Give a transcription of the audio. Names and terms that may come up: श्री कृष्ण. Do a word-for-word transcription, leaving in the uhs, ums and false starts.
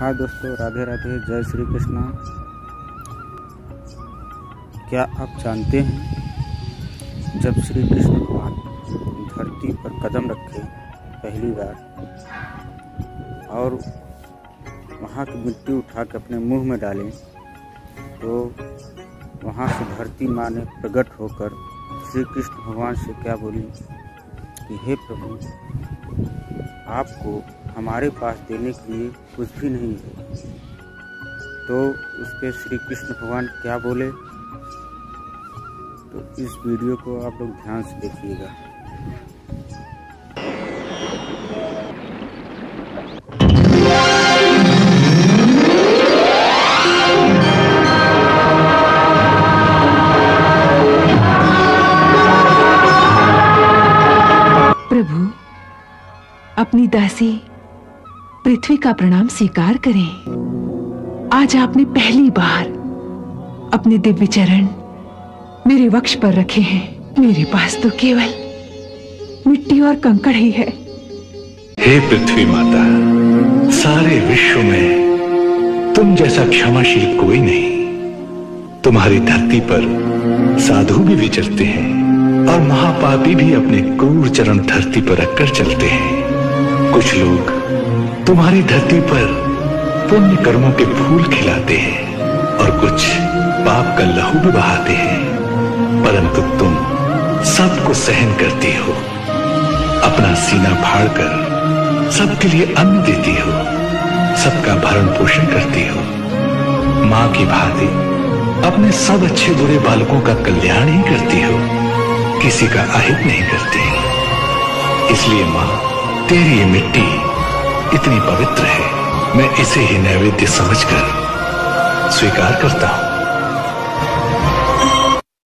हाँ दोस्तों, राधे राधे, जय श्री कृष्ण। क्या आप जानते हैं, जब श्री कृष्ण भगवान धरती पर कदम रखे पहली बार और वहाँ की मिट्टी उठा के अपने मुंह में डालें तो वहाँ से धरती माँ ने प्रकट होकर श्री कृष्ण भगवान से क्या बोली कि हे प्रभु, आपको हमारे पास देने के लिए कुछ भी नहीं है। तो उस पर श्री कृष्ण भगवान क्या बोले, तो इस वीडियो को आप लोग ध्यान से देखिएगा। प्रभु, अपनी दासी पृथ्वी का प्रणाम स्वीकार करें। आज आपने पहली बार अपने दिव्य चरण मेरे वक्ष पर रखे हैं। मेरे पास तो केवल मिट्टी और कंकड़ ही है। हे पृथ्वी माता, सारे विश्व में तुम जैसा क्षमाशील कोई नहीं। तुम्हारी धरती पर साधु भी विचरते हैं और महापापी भी अपने क्रूर चरण धरती पर रखकर चलते हैं। कुछ लोग तुम्हारी धरती पर पुण्य कर्मों के फूल खिलाते हैं और कुछ पाप का लहू भी बहाते हैं, परंतु तुम सबको सहन करती हो। अपना सीना फाड़कर सबके लिए अन्न देती हो, सबका भरण पोषण करती हो। माँ की भांति अपने सब अच्छे बुरे बालकों का कल्याण ही करती हो, किसी का अहित नहीं करती। इसलिए माँ, तेरी ये मिट्टी इतनी पवित्र है, मैं इसे ही नैवेद्य समझकर स्वीकार करता हूं।